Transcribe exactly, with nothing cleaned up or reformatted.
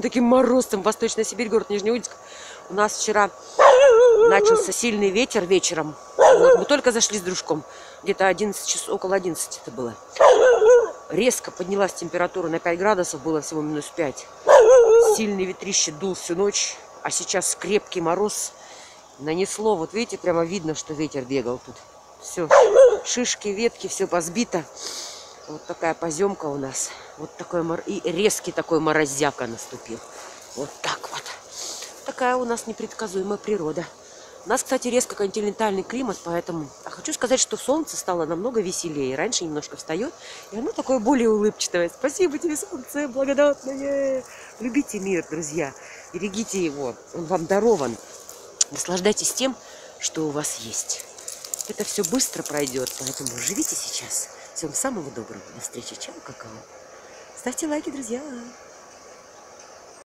Таким морозом Восточная Сибирь, город Нижнеудинск. У нас вчера начался сильный ветер вечером. Вот, мы только зашли с дружком. Где-то одиннадцать часов, около одиннадцати это было. Резко поднялась температура на пять градусов, было всего минус пять. Сильный ветрище дул всю ночь. А сейчас крепкий мороз нанесло. Вот видите, прямо видно, что ветер бегал тут. Все, шишки, ветки, все позбито. Вот такая поземка у нас. Вот такой мор... И резкий такой морозяка наступил. Вот так вот. Такая у нас непредсказуемая природа. У нас, кстати, резко континентальный климат, поэтому... А хочу сказать, что солнце стало намного веселее. Раньше немножко встает, и оно такое более улыбчивое. Спасибо тебе, солнце благодатное! Любите мир, друзья. Берегите его. Он вам дарован. Наслаждайтесь тем, что у вас есть. Это все быстро пройдет, поэтому живите сейчас. Всем самого доброго. До встречи. Чао, какао. Ставьте лайки, друзья.